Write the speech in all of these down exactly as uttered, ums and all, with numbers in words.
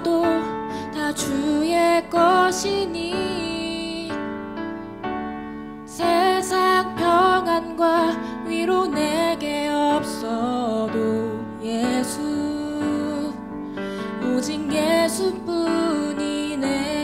넘어도 다 주의 것이니 세상 평안과 위로 내게 없어도 예수, 오직 예수뿐이네.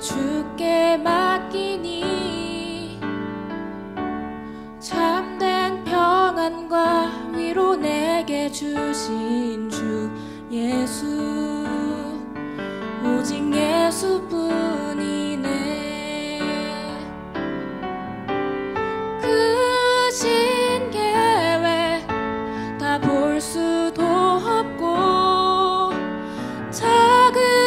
주께 맡기니 참된 평안과 위로 내게 주신 주 예수, 오직 예수뿐이네. 크신 계획 다 볼 수도 없고 작은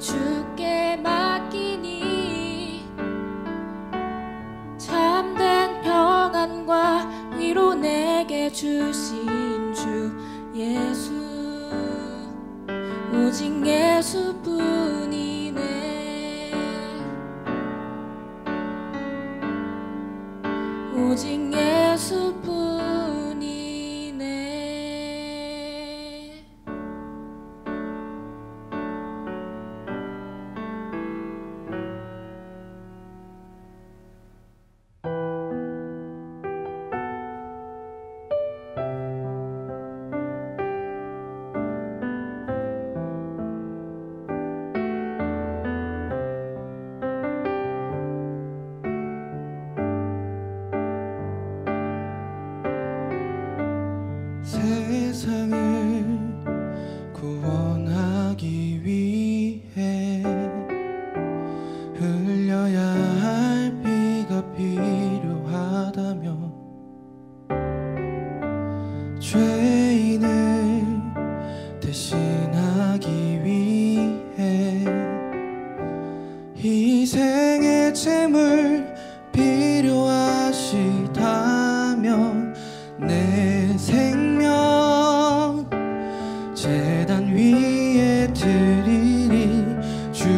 주께 맡기니 참된 평안과 위로 내게 주신 주 예수, 오직 예수뿐이네. 오직 예수뿐. 세상을 구원하기 위해 흘려야 할 피가 필요하다며 죄인을 대신하기 위해 희생의 제물 필요하시다며 내 생명 제단 위에 드리니 주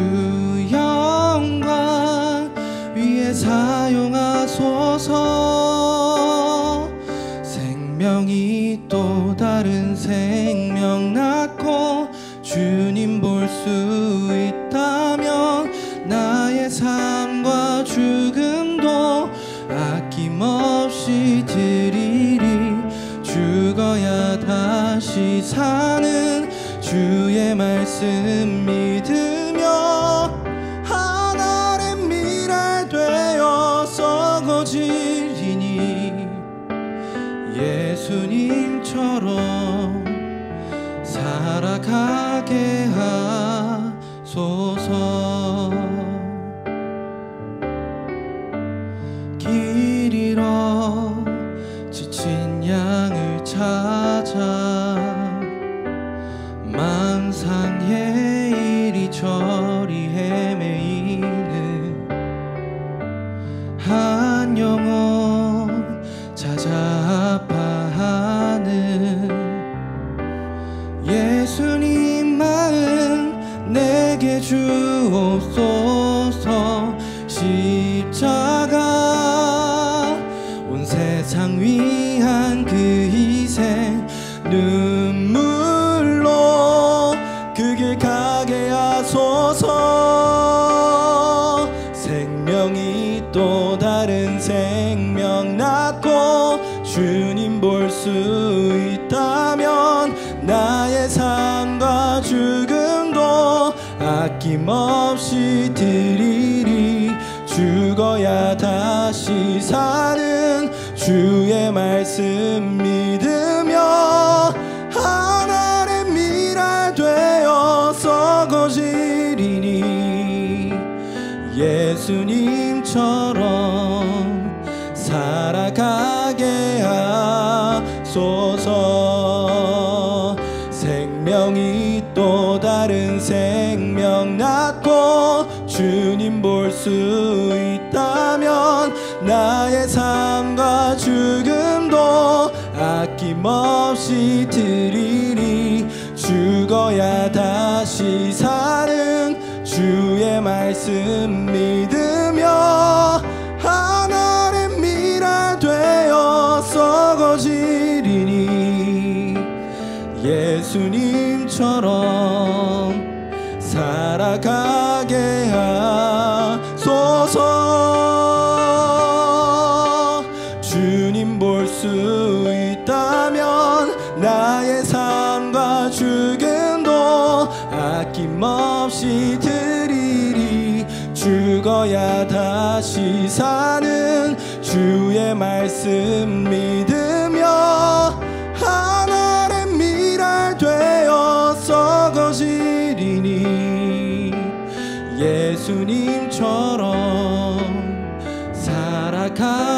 영광 위에 사용하소서. 생명이 또 다른 생명 낳고 주님 볼 수 있다면 나의 삶과 죽음도 아낌없이 드리리. 죽어야 다시 사는 주의 말씀 믿으며 하늘의 미랄 되어 썩어지리니 예수님처럼 살아가게 하소서. 길 잃어 지친 양을 찾아 만상의 이리저리 헤매이는 한 영혼 찾아 아파하는 예수님 마음 내게 주옵소서. 십자가 온 세상 위한 그 눈물로 아낌없이 드리리. 죽어야 다시 사는 주의 말씀 믿으며 하늘의 미랄 되어서 거지리니. 예수님처럼 살아가게 하소서. 생명이 또 다른 생명 낳고 주님 볼 수 있다면 나의 삶과 죽음도 아낌없이 드리리. 죽어야 다시 사는 주의 말씀 믿으며 하늘의 미랄 되어서 거지리니. 예수님처럼 살아가게 하소서. 주님 볼 수 있다면 나의 삶과 죽음도 아낌없이 드리리. 죽어야 다시 사는 주의 말씀 믿으며 하늘의 미랄 되어서 거지리니. 예수님처럼 살아가